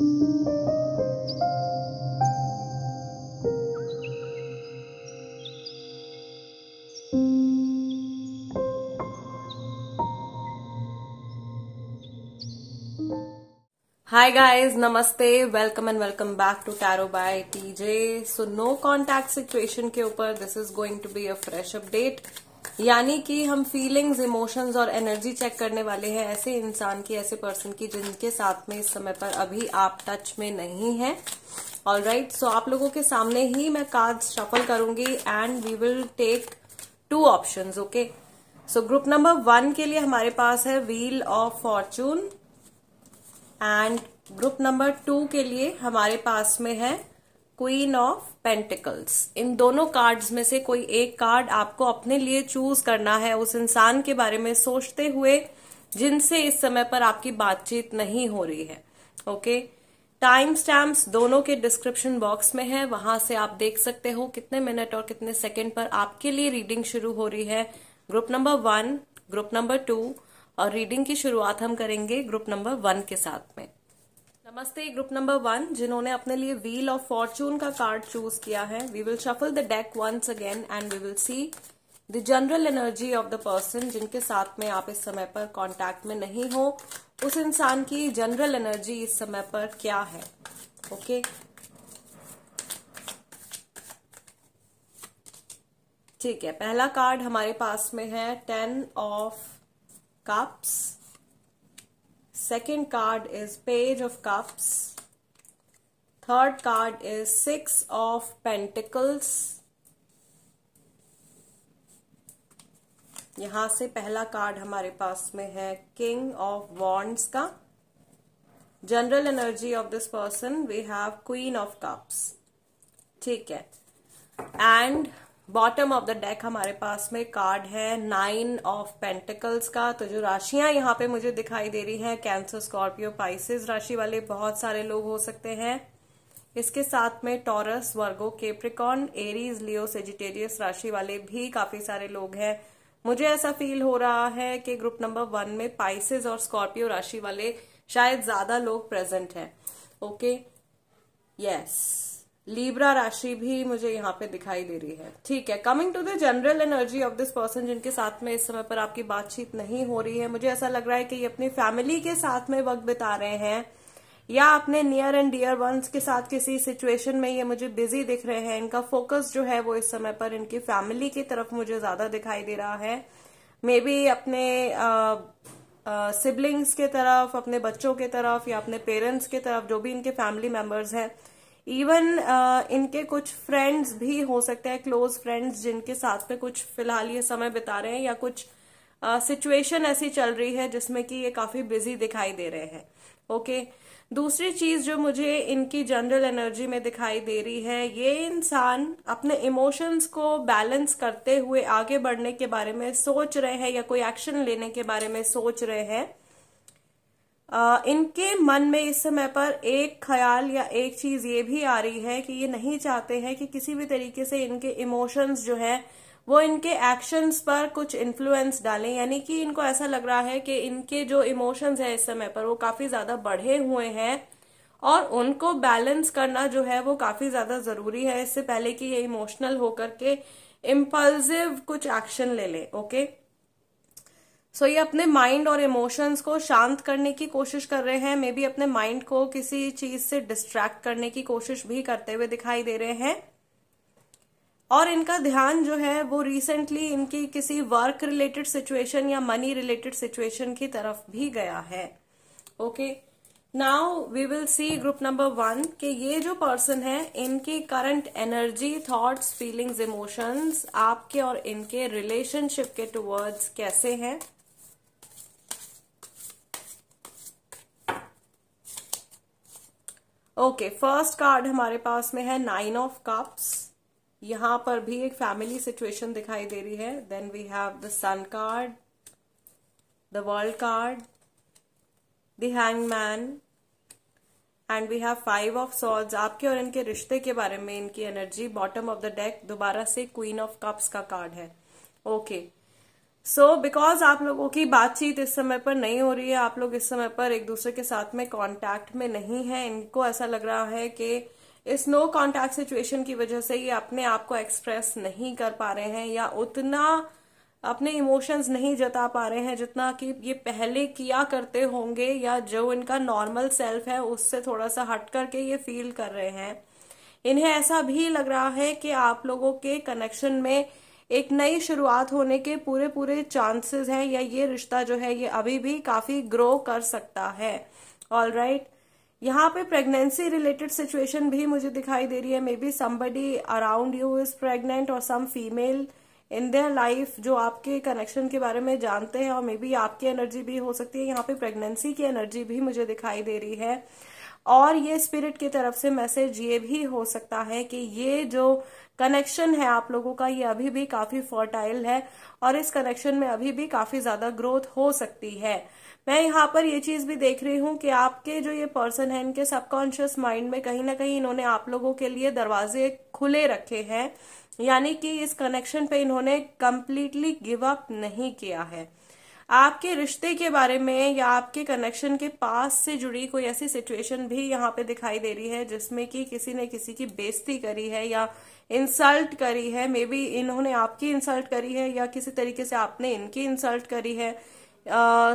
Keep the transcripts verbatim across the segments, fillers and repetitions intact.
हाय guys, नमस्ते, welcome and welcome back to tarot by TJ. So no contact situation के ऊपर this is going to be a fresh update, यानी कि हम feelings, emotions और energy check करने वाले हैं ऐसे इंसान की, ऐसे पर्सन की जिनके साथ में इस समय पर अभी आप टच में नहीं हैं। ऑलराइट, सो आप लोगों के सामने ही मैं कार्ड्स शफल करूंगी and we will take two options. Okay, so group number one के लिए हमारे पास है wheel of fortune and group number two के लिए हमारे पास में है क्वीन ऑफ पेंटिकल्स। इन दोनों कार्ड्स में से कोई एक कार्ड आपको अपने लिए चूज करना है, उस इंसान के बारे में सोचते हुए जिनसे इस समय पर आपकी बातचीत नहीं हो रही है। ओके, टाइम स्टैम्प्स दोनों के डिस्क्रिप्शन बॉक्स में है, वहां से आप देख सकते हो कितने मिनट और कितने सेकंड पर आपके लिए रीडिंग शुरू हो रही है। Group number one, group number two, और रीडिंग की शुरुआत हम करेंगे ग्रुप नंबर वन के साथ में। नमस्ते ग्रुप नंबर वन, जिन्होंने अपने लिए व्हील ऑफ फॉर्चून का कार्ड चूज किया है। We will shuffle the deck once again and we will see the general energy of the person जिनके साथ में आप इस समय पर कांटेक्ट में नहीं हो, उस इंसान की जनरल एनर्जी इस समय पर क्या है। Okay okay? ठीक है, पहला कार्ड हमारे पास में है ten of Cups, second card is Page of Cups, third card is Six of Pentacles। यहां से पहला कार्ड हमारे पास में है King of Wands का। General energy of this person we have Queen of Cups, ठीक है। And bottom of the deck हमारे पास में कार्ड है नाइन ऑफ पेंटिकल्स का। तो जो राशियां यहाँ पे मुझे दिखाई दे रही हैं, कैंसर, स्कॉर्पियो, पाइसेस राशि वाले बहुत सारे लोग हो सकते हैं, इसके साथ में Taurus, Virgo, Capricorn, Aries, Leo, Sagittarius राशि वाले भी काफी सारे लोग हैं। मुझे ऐसा फील हो रहा है कि ग्रुप नंबर वन में पाइसेस और स्कॉर्पियो राशि वाले शायद ज्यादा लोग प्रेजेंट हैं। ओके, यस, लिब्रा राशि भी मुझे यहाँ पे दिखाई दे रही है। ठीक है, coming to the general energy of this person जिनके साथ में इस समय पर आपकी बातचीत नहीं हो रही है, मुझे ऐसा लग रहा है कि ये अपनी फैमिली के साथ में वक्त बिता रहे हैं या अपने नियर एंड डियर वंस के साथ किसी सिचुएशन में ये मुझे बिजी दिख रहे हैं। इनका फोकस जो है वो इस समय पर इनकी फैमिली की तरफ मुझे ज्यादा दिखाई दे रहा है। मे बी अपने सिबलिंग्स के तरफ, अपने बच्चों के तरफ या अपने पेरेंट्स के तरफ, जो भी इनके फैमिली मेम्बर्स हैं। इवन uh, इनके कुछ फ्रेंड्स भी हो सकते हैं, क्लोज फ्रेंड्स जिनके साथ में कुछ फिलहाल ये समय बिता रहे हैं, या कुछ सिचुएशन uh, ऐसी चल रही है जिसमें कि ये काफी बिजी दिखाई दे रहे हैं। Okay okay? दूसरी चीज जो मुझे इनकी जनरल एनर्जी में दिखाई दे रही है, ये इंसान अपने इमोशंस को बैलेंस करते हुए आगे बढ़ने के बारे में सोच रहे हैं या कोई एक्शन लेने के बारे में सोच रहे हैं। Uh, इनके मन में इस समय पर एक ख्याल या एक चीज ये भी आ रही है कि ये नहीं चाहते हैं कि किसी भी तरीके से इनके इमोशंस जो है वो इनके एक्शंस पर कुछ इन्फ्लुएंस डालें। यानी कि इनको ऐसा लग रहा है कि इनके जो इमोशंस है इस समय पर वो काफी ज्यादा बढ़े हुए हैं और उनको बैलेंस करना जो है वो काफी ज्यादा जरूरी है, इससे पहले कि ये इमोशनल होकर के इम्पल्सिव कुछ एक्शन ले लें। ओके, सो so, ये अपने माइंड और इमोशंस को शांत करने की कोशिश कर रहे हैं। मे बी अपने माइंड को किसी चीज से डिस्ट्रैक्ट करने की कोशिश भी करते हुए दिखाई दे रहे हैं, और इनका ध्यान जो है वो रिसेंटली इनकी किसी वर्क रिलेटेड सिचुएशन या मनी रिलेटेड सिचुएशन की तरफ भी गया है। Okay, now we will see group number one कि ये जो पर्सन है इनकी current energy, thoughts, feelings, emotions आपके और इनके रिलेशनशिप के टुवर्ड्स कैसे हैं। ओके, फर्स्ट कार्ड हमारे पास में है नाइन ऑफ कप्स, यहां पर भी एक फैमिली सिचुएशन दिखाई दे रही है। Then we have the sun card, the world card, the hangman and we have five of swords. आपके और इनके रिश्ते के बारे में इनकी energy. Bottom of the deck दोबारा से क्वीन ऑफ कप्स का कार्ड है। Okay okay. So so, because आप लोगों की बातचीत इस समय पर नहीं हो रही है, आप लोग इस समय पर एक दूसरे के साथ में कांटेक्ट में नहीं है, इनको ऐसा लग रहा है कि इस नो कांटेक्ट सिचुएशन की वजह से ये अपने आप को एक्सप्रेस नहीं कर पा रहे हैं या उतना अपने इमोशंस नहीं जता पा रहे हैं जितना कि ये पहले किया करते होंगे, या जो इनका नॉर्मल सेल्फ है उससे थोड़ा सा हट करके ये फील कर रहे हैं। इन्हें ऐसा भी लग रहा है कि आप लोगों के कनेक्शन में एक नई शुरुआत होने के पूरे पूरे चांसेस हैं, या ये रिश्ता जो है ये अभी भी काफी ग्रो कर सकता है। All right right. यहाँ पे प्रेगनेंसी रिलेटेड सिचुएशन भी मुझे दिखाई दे रही है, maybe somebody around you is pregnant और some female in their life जो आपके कनेक्शन के बारे में जानते हैं, और मे बी आपकी एनर्जी भी हो सकती है। यहाँ पे प्रेगनेंसी की एनर्जी भी मुझे दिखाई दे रही है, और ये स्पिरिट की तरफ से मैसेज ये भी हो सकता है कि ये जो कनेक्शन है आप लोगों का ये अभी भी काफी फर्टाइल है और इस कनेक्शन में अभी भी काफी ज्यादा ग्रोथ हो सकती है। मैं यहाँ पर ये चीज भी देख रही हूँ कि आपके जो ये पर्सन है इनके सबकॉन्शियस माइंड में कहीं ना कहीं इन्होंने आप लोगों के लिए दरवाजे खुले रखे हैं, यानी कि इस कनेक्शन पे इन्होंने कंप्लीटली गिव अप नहीं किया है। आपके रिश्ते के बारे में या आपके कनेक्शन के पास से जुड़ी कोई ऐसी सिचुएशन भी यहाँ पे दिखाई दे रही है जिसमें कि किसी ने किसी की बेइज्जती करी है या इंसल्ट करी है, मे बी इन्होंने आपकी इंसल्ट करी है या किसी तरीके से आपने इनकी इंसल्ट करी है।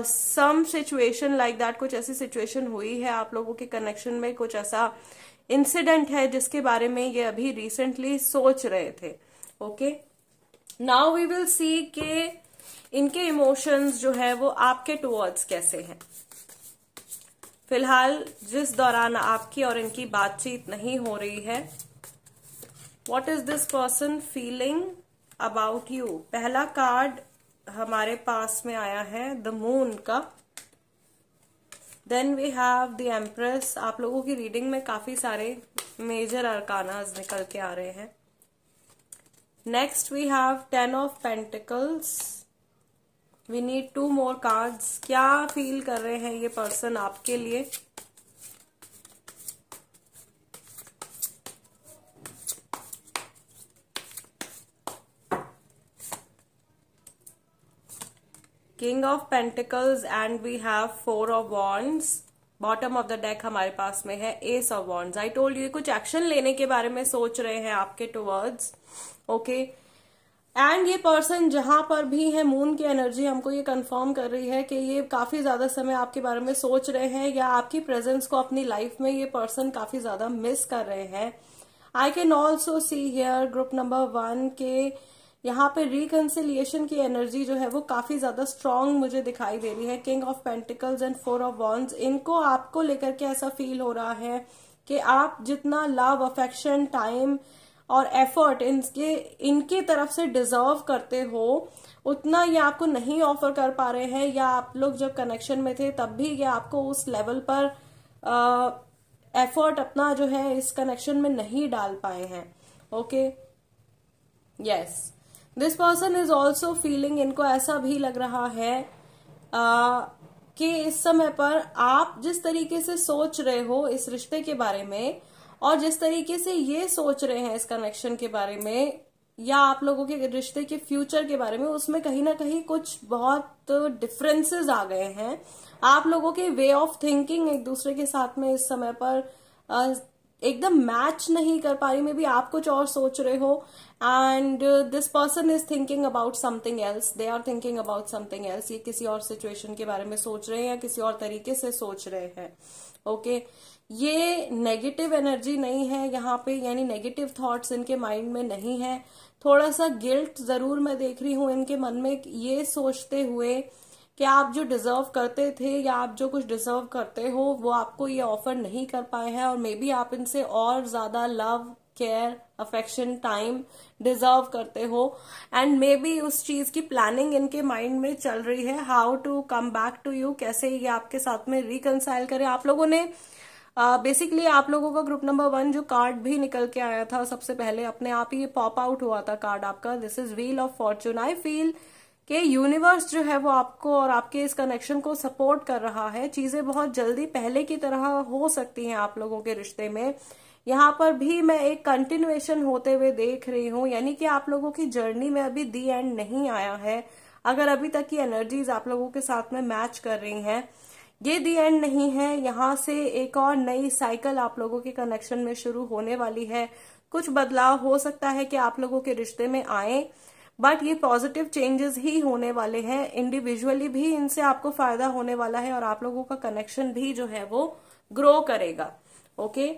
सम सिचुएशन लाइक दैट, कुछ ऐसी सिचुएशन हुई है आप लोगों के कनेक्शन में, कुछ ऐसा इंसिडेंट है जिसके बारे में ये अभी रिसेंटली सोच रहे थे। Okay, now we will see के इनके इमोशंस जो है वो आपके टुवर्ड्स कैसे हैं। फिलहाल जिस दौरान आपकी और इनकी बातचीत नहीं हो रही है, what is this person feeling about you. पहला कार्ड हमारे पास में आया है द मून का, then we have the empress. आप लोगों की रीडिंग में काफी सारे मेजर अरकानाज निकल के आ रहे हैं। Next we have ten of pentacles. We need two more cards. क्या फील कर रहे हैं ये पर्सन आपके लिए। King of pentacles and we have four of wands. Bottom of the deck हमारे पास में है ace of wands. I told you कुछ एक्शन लेने के बारे में सोच रहे हैं आपके टुवर्ड्स। ओके, एंड ये पर्सन जहां पर भी है, मून की एनर्जी हमको ये कंफर्म कर रही है कि ये काफी ज्यादा समय आपके बारे में सोच रहे हैं या आपकी प्रेजेंस को अपनी लाइफ में ये पर्सन काफी ज्यादा मिस कर रहे हैं। I can also see here group number one के यहाँ पे रिकंसिलिएशन की एनर्जी जो है वो काफी ज्यादा स्ट्रांग मुझे दिखाई दे रही है। King of pentacles and four of wands, इनको आपको लेकर के ऐसा फील हो रहा है कि आप जितना लव, अफेक्शन, टाइम और एफर्ट इनके इनकी तरफ से डिजर्व करते हो उतना ये आपको नहीं ऑफर कर पा रहे हैं, या आप लोग जब कनेक्शन में थे तब भी ये आपको उस लेवल पर एफर्ट अपना जो है इस कनेक्शन में नहीं डाल पाए हैं। Okay, yes, this person is also feeling, इनको ऐसा भी लग रहा है uh, कि इस समय पर आप जिस तरीके से सोच रहे हो इस रिश्ते के बारे में और जिस तरीके से ये सोच रहे हैं इस कनेक्शन के बारे में या आप लोगों के रिश्ते के फ्यूचर के बारे में, उसमें कहीं ना कहीं कुछ बहुत डिफरेंसेस आ गए हैं। आप लोगों के वे ऑफ थिंकिंग एक दूसरे के साथ में इस समय पर एकदम मैच नहीं कर पा रही। मे बी आप कुछ और सोच रहे हो and this person is thinking about something else, they are thinking about something else. ये किसी और सिचुएशन के बारे में सोच रहे हैं या किसी और तरीके से सोच रहे हैं। Okay okay. ये नेगेटिव एनर्जी नहीं है यहाँ पे, यानी नेगेटिव थॉट्स इनके माइंड में नहीं है। थोड़ा सा गिल्ट जरूर मैं देख रही हूँ इनके मन में, ये सोचते हुए कि आप जो डिजर्व करते थे या आप जो कुछ डिजर्व करते हो वो आपको ये ऑफर नहीं कर पाए हैं, और मे बी आप इनसे और ज्यादा love, care, affection, time deserve करते हो। एंड मे बी उस चीज की प्लानिंग इनके माइंड में चल रही है, how to come back to you, कैसे ये आपके साथ में रिकंसाइल करें। आप लोगों ने बेसिकली uh, आप लोगों का ग्रुप नंबर वन जो कार्ड भी निकल के आया था सबसे पहले, अपने आप ही ये पॉप आउट हुआ था कार्ड आपका, this is wheel of fortune. I feel कि यूनिवर्स जो है वो आपको और आपके इस कनेक्शन को सपोर्ट कर रहा है। चीजें बहुत जल्दी पहले की तरह हो सकती हैं आप लोगों के रिश्ते में। यहाँ पर भी मैं एक कंटिन्यूएशन होते हुए देख रही हूँ, यानी कि आप लोगों की जर्नी में अभी दी एंड नहीं आया है। अगर अभी तक की एनर्जीज आप लोगों के साथ में मैच कर रही हैं, ये दी एंड नहीं है, यहाँ से एक और नई साइकिल आप लोगों के कनेक्शन में शुरू होने वाली है। कुछ बदलाव हो सकता है कि आप लोगों के रिश्ते में आए, बट ये पॉजिटिव चेंजेस ही होने वाले हैं। इंडिविजुअली भी इनसे आपको फायदा होने वाला है और आप लोगों का कनेक्शन भी जो है वो ग्रो करेगा। ओके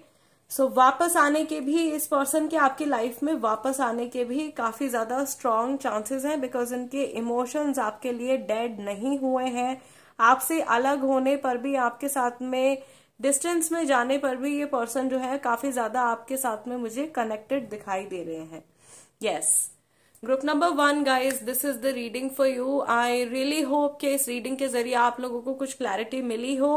सो so, वापस आने के भी, इस पर्सन के आपकी लाइफ में वापस आने के भी काफी ज्यादा स्ट्रॉन्ग चांसेस हैं, बिकॉज इनके इमोशंस आपके लिए डेड नहीं हुए हैं। आपसे अलग होने पर भी, आपके साथ में डिस्टेंस में जाने पर भी ये पर्सन जो है काफी ज्यादा आपके साथ में मुझे कनेक्टेड दिखाई दे रहे हैं। Yes, group number one guys, this is the reading for you. I really hope कि इस रीडिंग के जरिए आप लोगों को कुछ क्लैरिटी मिली हो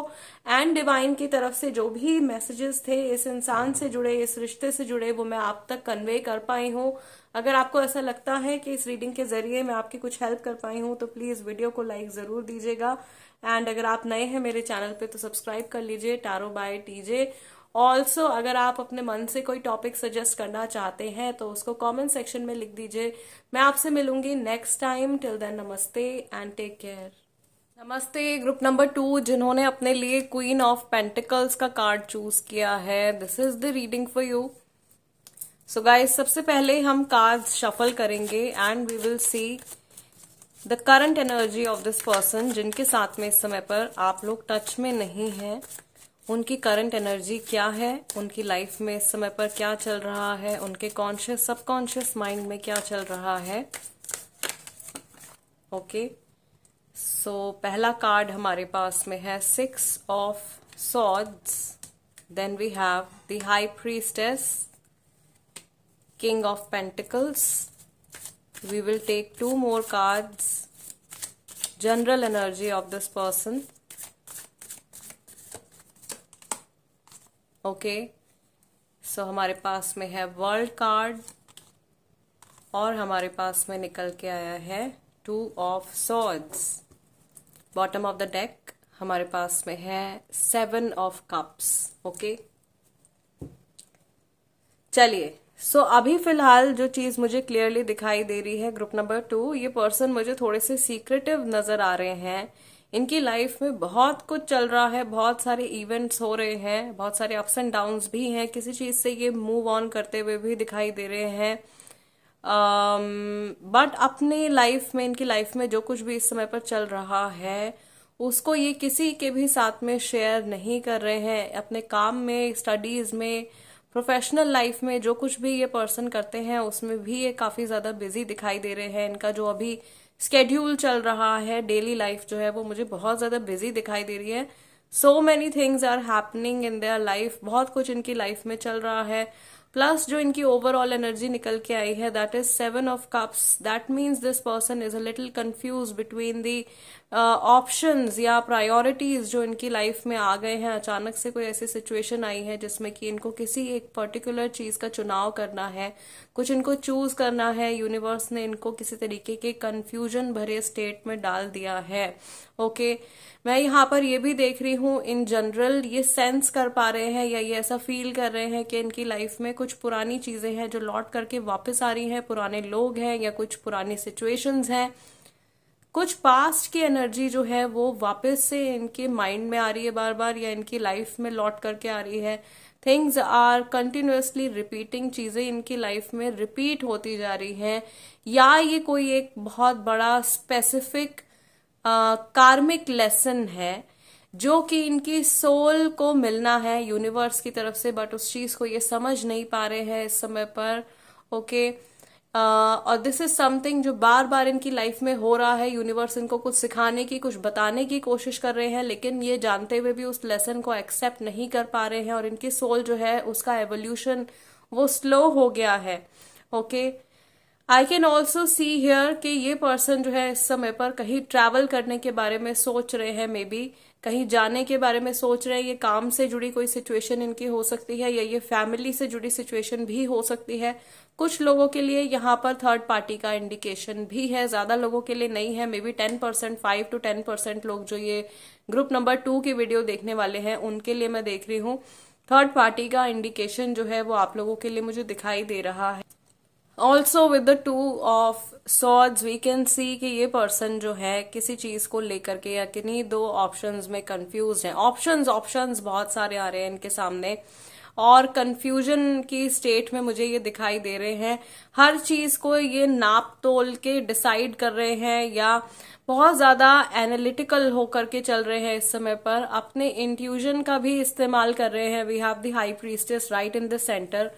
एंड डिवाइन की तरफ से जो भी मैसेजेस थे इस इंसान से जुड़े, इस रिश्ते से जुड़े, वो मैं आप तक कन्वे कर पाई हूँ। अगर आपको ऐसा लगता है कि इस रीडिंग के जरिए मैं आपकी कुछ हेल्प कर पाई हूँ तो प्लीज वीडियो को लाइक जरूर दीजिएगा एंड अगर आप नए हैं मेरे चैनल पे तो सब्सक्राइब कर लीजिए, टैरो बाय टीजे। ऑल्सो अगर आप अपने मन से कोई टॉपिक सजेस्ट करना चाहते हैं तो उसको कमेंट सेक्शन में लिख दीजिए। मैं आपसे मिलूंगी नेक्स्ट टाइम, टिल देन नमस्ते एंड टेक केयर। नमस्ते ग्रुप नंबर टू, जिन्होंने अपने लिए क्वीन ऑफ पेंटिकल्स का कार्ड चूज किया है, this is the reading for you. So guys, सबसे पहले हम कार्ड्स शफल करेंगे and we will see the current energy of this person, जिनके साथ में इस समय पर आप लोग टच में नहीं हैं। उनकी करंट एनर्जी क्या है, उनकी लाइफ में इस समय पर क्या चल रहा है, उनके कॉन्शियस सबकॉन्शियस माइंड में क्या चल रहा है। Okay okay. सो so, पहला कार्ड हमारे पास में है six of swords, then we have the high priestess, king of pentacles. We will take two more cards. General energy of this person. Okay. So हमारे पास में है वर्ल्ड कार्ड और हमारे पास में निकल के आया है two of swords. Bottom of the deck हमारे पास में है seven of cups. Okay. चलिए सो so, अभी फिलहाल जो चीज मुझे क्लियरली दिखाई दे रही है ग्रुप नंबर टू, ये पर्सन मुझे थोड़े से सीक्रेटिव नजर आ रहे हैं। इनकी लाइफ में बहुत कुछ चल रहा है, बहुत सारे इवेंट्स हो रहे हैं, बहुत सारे अप्स एंड डाउन्स भी हैं। किसी चीज से ये मूव ऑन करते हुए भी दिखाई दे रहे हैं, बट um, अपने लाइफ में, इनकी लाइफ में जो कुछ भी इस समय पर चल रहा है उसको ये किसी के भी साथ में शेयर नहीं कर रहे हैं। अपने काम में, स्टडीज में, प्रोफेशनल लाइफ में जो कुछ भी ये पर्सन करते हैं उसमें भी ये काफी ज्यादा बिजी दिखाई दे रहे हैं। इनका जो अभी स्केड्यूल चल रहा है, डेली लाइफ जो है वो मुझे बहुत ज्यादा बिजी दिखाई दे रही है। So many things are happening in their life, बहुत कुछ इनकी लाइफ में चल रहा है। प्लस जो इनकी ओवरऑल एनर्जी निकल के आई है that is seven of cups, that means this person is a little confuse between the options या प्रायोरिटीज जो इनकी लाइफ में आ गए हैं। अचानक से कोई ऐसी सिचुएशन आई है जिसमें कि इनको किसी एक पर्टिकुलर चीज का चुनाव करना है, कुछ इनको चूज करना है। यूनिवर्स ने इनको किसी तरीके के कंफ्यूजन भरे स्टेट में डाल दिया है। Okay okay. मैं यहाँ पर ये भी देख रही हूँ इन जनरल ये सेंस कर पा रहे हैं या ये ऐसा फील कर रहे हैं कि इनकी लाइफ में कुछ पुरानी चीजें हैं जो लौट करके वापस आ रही हैं, पुराने लोग हैं या कुछ पुरानी सिचुएशंस हैं, कुछ पास्ट की एनर्जी जो है वो वापस से इनके माइंड में आ रही है बार बार या इनकी लाइफ में लौट करके आ रही है। थिंग्स आर कंटिन्यूअसली रिपीटिंग, चीजें इनकी लाइफ में रिपीट होती जा रही हैं या ये कोई एक बहुत बड़ा स्पेसिफिक कार्मिक लेसन है जो कि इनकी सोल को मिलना है यूनिवर्स की तरफ से, बट उस चीज को ये समझ नहीं पा रहे हैं इस समय पर। Okay okay. Uh, और दिस इज समथिंग जो बार बार इनकी लाइफ में हो रहा है। यूनिवर्स इनको कुछ सिखाने की, कुछ बताने की कोशिश कर रहे हैं, लेकिन ये जानते हुए भी उस लेसन को एक्सेप्ट नहीं कर पा रहे हैं और इनकी सोल जो है उसका एवोल्यूशन वो स्लो हो गया है। Okay I can also see here कि ये पर्सन जो है इस समय पर कहीं ट्रैवल करने के बारे में सोच रहे हैं, मे बी कहीं जाने के बारे में सोच रहे हैं। ये काम से जुड़ी कोई सिचुएशन इनकी हो सकती है या ये फैमिली से जुड़ी सिचुएशन भी हो सकती है। कुछ लोगों के लिए यहाँ पर थर्ड पार्टी का इंडिकेशन भी है, ज्यादा लोगों के लिए नहीं है। Maybe ten percent five to ten percent लोग जो ये ग्रुप नंबर टू की वीडियो देखने वाले हैं उनके लिए मैं देख रही हूँ थर्ड पार्टी का इंडिकेशन जो है वो आप लोगों के लिए मुझे दिखाई दे रहा है। Also with the two of swords we can see कि ये पर्सन जो है किसी चीज को लेकर के या किन्हीं दो ऑप्शंस में कंफ्यूज्ड है. ऑप्शंस ऑप्शंस बहुत सारे आ रहे हैं इनके सामने और कंफ्यूजन की स्टेट में मुझे ये दिखाई दे रहे हैं. हर चीज को ये नाप तोल के डिसाइड कर रहे हैं या बहुत ज्यादा एनालिटिकल होकर के चल रहे हैं. इस समय पर अपने इंट्यूशन का भी इस्तेमाल कर रहे हैं. We have the high priestess right in the centre.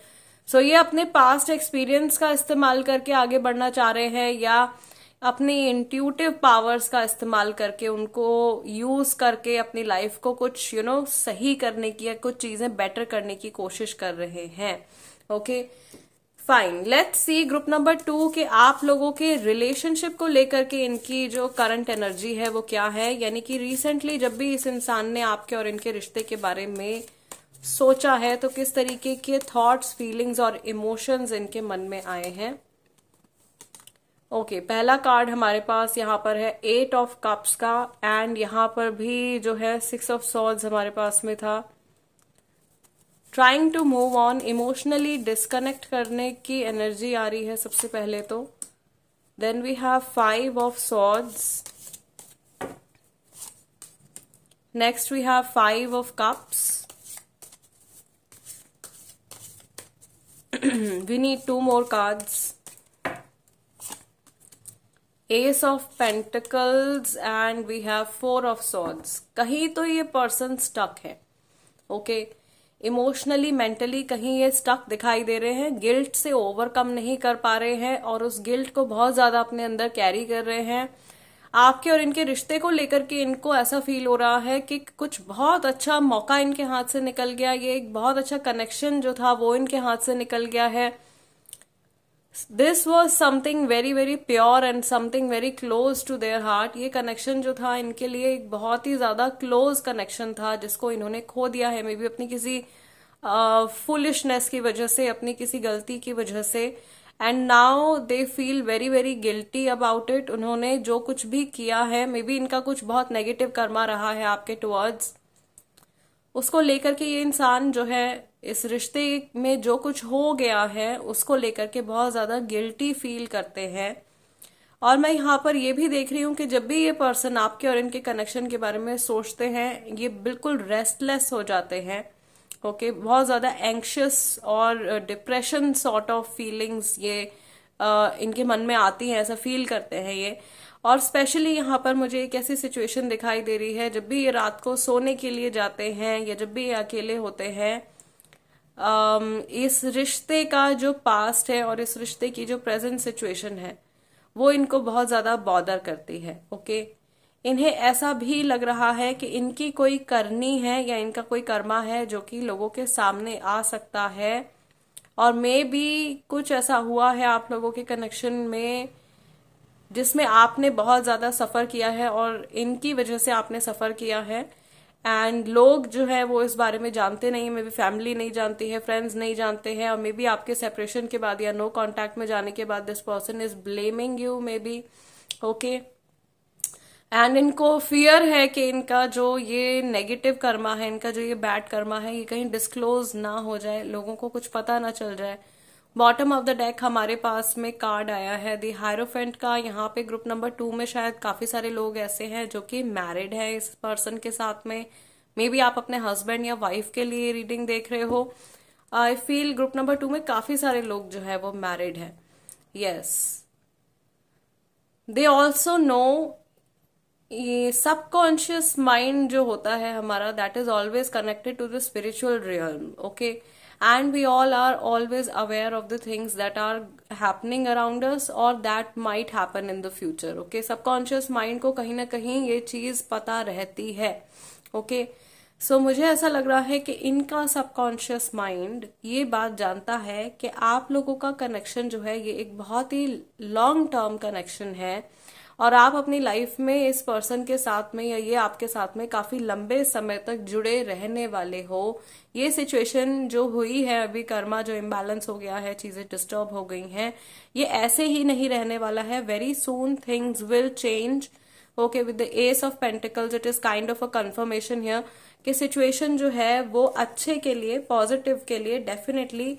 So ये अपने पास्ट एक्सपीरियंस का इस्तेमाल करके आगे बढ़ना चाह रहे हैं या अपनी इंट्यूटिव पावर्स का इस्तेमाल करके उनको यूज करके अपनी लाइफ को कुछ यू you नो know, सही करने की या कुछ चीजें बेटर करने की कोशिश कर रहे हैं. Okay fine, let's see group number two के आप लोगों के रिलेशनशिप को लेकर के इनकी जो करंट एनर्जी है वो क्या है. यानी कि रिसेंटली जब भी इस इंसान ने आपके और इनके रिश्ते के बारे में सोचा है तो किस तरीके के थॉट्स, फीलिंग्स और इमोशंस इनके मन में आए हैं. ओके okay, पहला कार्ड हमारे पास यहाँ पर है एट ऑफ कप्स का एंड यहाँ पर भी जो है सिक्स ऑफ सॉर्ड्स हमारे पास में था. Trying to move on, emotionally disconnect करने की एनर्जी आ रही है सबसे पहले तो. Then we have five of swords, next we have five of cups. We need two more cards, Ace of Pentacles and we have Four of Swords. कहीं तो ये पर्सन स्टक है. ओके, इमोशनली मेंटली कहीं ये stuck दिखाई दे रहे हैं. गिल्ट से ओवरकम नहीं कर पा रहे हैं और उस गिल्ट को बहुत ज्यादा अपने अंदर कैरी कर रहे हैं. आपके और इनके रिश्ते को लेकर के इनको ऐसा फील हो रहा है कि कुछ बहुत अच्छा मौका इनके हाथ से निकल गया. ये एक बहुत अच्छा कनेक्शन जो था वो इनके हाथ से निकल गया है. This was something very very pure and something very close to their heart. ये कनेक्शन जो था इनके लिए एक बहुत ही ज्यादा क्लोज कनेक्शन था जिसको इन्होंने खो दिया है. मे बी अपनी किसी फुलिशनेस uh, की वजह से, अपनी किसी गलती की वजह से. And now they feel very very guilty about it. उन्होंने जो कुछ भी किया है, मे बी इनका कुछ बहुत नेगेटिव कर्मा रहा है आपके टुवर्ड्स, उसको लेकर के ये इंसान जो है इस रिश्ते में जो कुछ हो गया है उसको लेकर के बहुत ज्यादा गिल्टी फील करते हैं. और मैं यहाँ पर ये भी देख रही हूँ कि जब भी ये पर्सन आपके और इनके कनेक्शन के बारे में सोचते हैं ये बिल्कुल रेस्टलेस हो जाते हैं. ओके, बहुत ज्यादा एंक्शियस और डिप्रेशन सॉर्ट ऑफ फीलिंग्स ये आ, इनके मन में आती हैं, ऐसा फील करते हैं ये. और स्पेशली यहाँ पर मुझे एक ऐसी सिचुएशन दिखाई दे रही है जब भी ये रात को सोने के लिए जाते हैं या जब भी ये अकेले होते हैं, इस रिश्ते का जो पास्ट है और इस रिश्ते की जो प्रेजेंट सिचुएशन है वो इनको बहुत ज्यादा बॉदर करती है. ओके, इन्हें ऐसा भी लग रहा है कि इनकी कोई करनी है या इनका कोई कर्मा है जो कि लोगों के सामने आ सकता है. और मे बी कुछ ऐसा हुआ है आप लोगों के कनेक्शन में जिसमें आपने बहुत ज्यादा सफर किया है और इनकी वजह से आपने सफर किया है. एंड लोग जो है वो इस बारे में जानते नहीं, मे बी फैमिली नहीं जानती है, फ्रेंड्स नहीं जानते हैं. और मे बी आपके सेपरेशन के बाद या नो कांटेक्ट में जाने के बाद this person is blaming you maybe. Okay, and इनको फियर है कि इनका जो ये नेगेटिव कर्मा है, इनका जो ये बैड कर्मा है, ये कहीं डिस्क्लोज ना हो जाए, लोगों को कुछ पता ना चल जाए. बॉटम ऑफ द डेक हमारे पास में कार्ड आया है द हायरोफेंट का. यहाँ पे ग्रुप नंबर टू में शायद काफी सारे लोग ऐसे हैं जो कि मैरिड हैं इस पर्सन के साथ में. मे बी आप अपने हस्बैंड या वाइफ के लिए रीडिंग देख रहे हो. I feel group number two में काफी सारे लोग जो है वो मैरिड हैं. यस, दे ऑल्सो नो ये सबकॉन्शियस माइंड जो होता है हमारा, that is always connected to the spiritual realm. Okay, and we all are always aware of the things that are happening around us or that might happen in the future. okay, subconscious mind को कहीं ना कहीं ये चीज पता रहती है. okay, so मुझे ऐसा लग रहा है कि इनका subconscious mind ये बात जानता है कि आप लोगों का connection जो है ये एक बहुत ही long term connection है और आप अपनी लाइफ में इस पर्सन के साथ में या ये आपके साथ में काफी लंबे समय तक जुड़े रहने वाले हो. ये सिचुएशन जो हुई है अभी, कर्मा जो इम्बैलेंस हो गया है, चीजें डिस्टर्ब हो गई हैं, ये ऐसे ही नहीं रहने वाला है. Very soon things will change. Okay, with the ace of pentacles it is kind of a confirmation here कि सिचुएशन जो है वो अच्छे के लिए, पॉजिटिव के लिए डेफिनेटली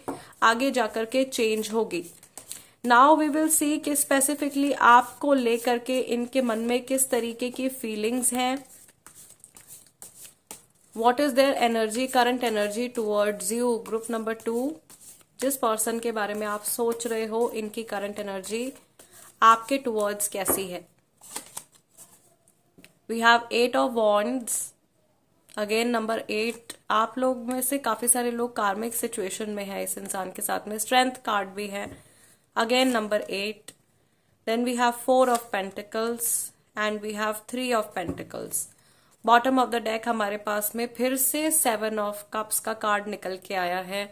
आगे जाकर के चेंज होगी. नाउ वी विल सी कि स्पेसिफिकली आपको लेकर के इनके मन में किस तरीके की फीलिंग्स हैं. What is their energy, current energy towards you. Group number two, जिस पर्सन के बारे में आप सोच रहे हो इनकी करंट एनर्जी आपके टुवर्ड्स कैसी है. We have eight of wands. Again number eight, आप लोग में से काफी सारे लोग कार्मिक सिचुएशन में है इस इंसान के साथ में. स्ट्रेंथ कार्ड भी है, again number eight. Then we have four of pentacles and we have three of pentacles. Bottom of the deck हमारे पास में फिर से सेवन ऑफ कप्स का कार्ड निकल के आया है.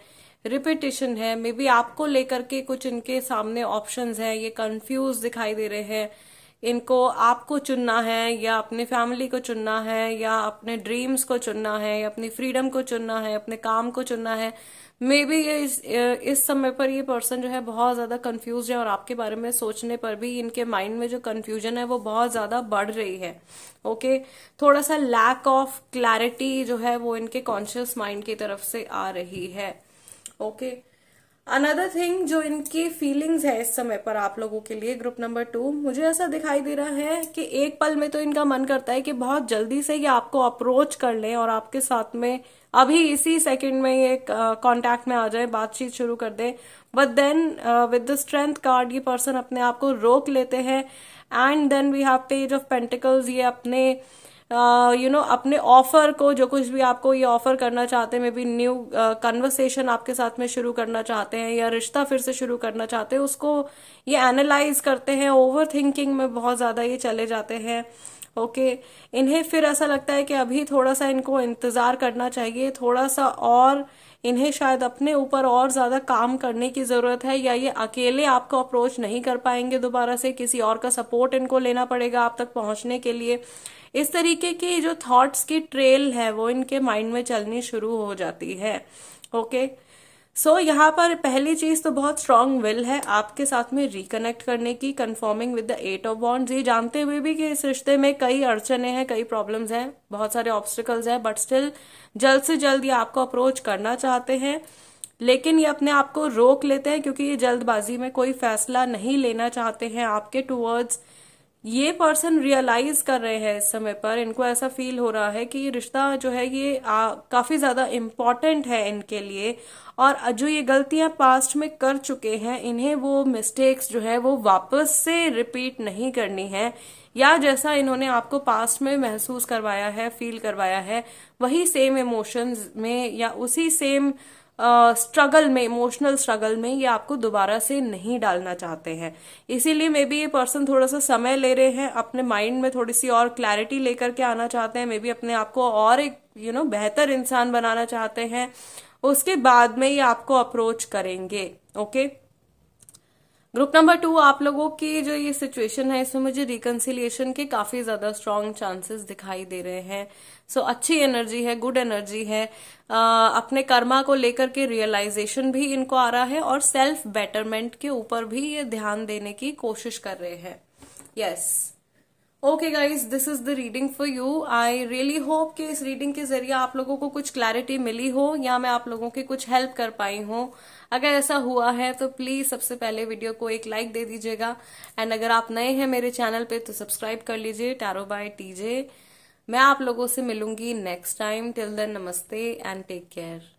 रिपीटिशन है, मे बी आपको लेकर के कुछ इनके सामने ऑप्शंस हैं, ये कंफ्यूज दिखाई दे रहे हैं. इनको आपको चुनना है, या अपने फैमिली को चुनना है, या अपने ड्रीम्स को चुनना है, या अपनी फ्रीडम को चुनना है, अपने काम को चुनना है. मे बी ये इस, इस समय पर ये पर्सन जो है बहुत ज्यादा कंफ्यूज है, और आपके बारे में सोचने पर भी इनके माइंड में जो कंफ्यूजन है वो बहुत ज्यादा बढ़ रही है. Okay okay? थोड़ा सा लैक ऑफ क्लैरिटी जो है वो इनके कॉन्शियस माइंड की तरफ से आ रही है. ओके, अनदर थिंग जो इनकी फीलिंग्स है इस समय पर आप लोगों के लिए, ग्रुप नंबर टू, मुझे ऐसा दिखाई दे रहा है कि एक पल में तो इनका मन करता है कि बहुत जल्दी से ये आपको अप्रोच कर लें और आपके साथ में अभी इसी सेकंड में ये कांटेक्ट में आ जाए, बातचीत शुरू कर दे. But then with the strength card ये पर्सन अपने आप को रोक लेते हैं. And then we have page of pentacles. ये अपने you uh, know you know, अपने ऑफर को, जो कुछ भी आपको ये ऑफर करना चाहते हैं, मे बी न्यू कन्वर्सेशन आपके साथ में शुरू करना चाहते हैं या रिश्ता फिर से शुरू करना चाहते हैं, उसको ये एनालाइज करते हैं. ओवर थिंकिंग में बहुत ज्यादा ये चले जाते हैं. Okay okay. इन्हें फिर ऐसा लगता है कि अभी थोड़ा सा इनको इंतजार करना चाहिए, थोड़ा सा और इन्हें शायद अपने ऊपर और ज्यादा काम करने की जरूरत है, या ये अकेले आपको अप्रोच नहीं कर पाएंगे दोबारा से, किसी और का सपोर्ट इनको लेना पड़ेगा आप तक पहुंचने के लिए. इस तरीके की जो थॉट्स की ट्रेल है वो इनके माइंड में चलनी शुरू हो जाती है. Okay okay. सो so, यहाँ पर पहली चीज तो बहुत स्ट्रांग विल है आपके साथ में रिकनेक्ट करने की, confirming with the eight of wands. ये जानते हुए भी कि इस रिश्ते में कई अड़चने हैं, कई प्रॉब्लम्स हैं, बहुत सारे ऑब्स्टिकल्स हैं, बट स्टिल जल्द से जल्द ये आपको अप्रोच करना चाहते हैं, लेकिन ये अपने आप को रोक लेते हैं क्योंकि ये जल्दबाजी में कोई फैसला नहीं लेना चाहते हैं आपके टूवर्ड्स. ये पर्सन रियलाइज कर रहे हैं इस समय पर, इनको ऐसा फील हो रहा है कि ये रिश्ता जो है ये आ, काफी ज्यादा इम्पोर्टेंट है इनके लिए, और जो ये गलतियां पास्ट में कर चुके हैं इन्हें वो मिस्टेक्स जो है वो वापस से रिपीट नहीं करनी है, या जैसा इन्होंने आपको पास्ट में महसूस करवाया है, फील करवाया है, वही सेम इमोशंस में या उसी सेम स्ट्रगल uh, में, इमोशनल स्ट्रगल में ये आपको दोबारा से नहीं डालना चाहते हैं. इसीलिए मे बी ये पर्सन थोड़ा सा समय ले रहे हैं, अपने माइंड में थोड़ी सी और क्लैरिटी लेकर के आना चाहते हैं, मे बी अपने आप को और एक यू नो बेहतर इंसान बनाना चाहते हैं, उसके बाद में ये आपको अप्रोच करेंगे. Okay okay? Group number two, आप लोगों की जो ये सिचुएशन है इसमें मुझे रिकंसिलिएशन के काफी ज्यादा स्ट्रांग चांसेस दिखाई दे रहे हैं. सो so, अच्छी एनर्जी है, गुड एनर्जी है. आ, अपने कर्मा को लेकर के रियलाइजेशन भी इनको आ रहा है, और सेल्फ बेटरमेंट के ऊपर भी ये ध्यान देने की कोशिश कर रहे हैं. Yes okay guys, this is the reading for you. I really hope कि इस रीडिंग के जरिए आप लोगों को कुछ क्लैरिटी मिली हो, या मैं आप लोगों की कुछ हेल्प कर पाई हूँ. अगर ऐसा हुआ है तो प्लीज सबसे पहले वीडियो को एक लाइक दे दीजिएगा, एंड अगर आप नए हैं मेरे चैनल पे तो सब्सक्राइब कर लीजिए. टैरो बाय टीजे, मैं आप लोगों से मिलूंगी नेक्स्ट टाइम. टिल देन नमस्ते एंड टेक केयर.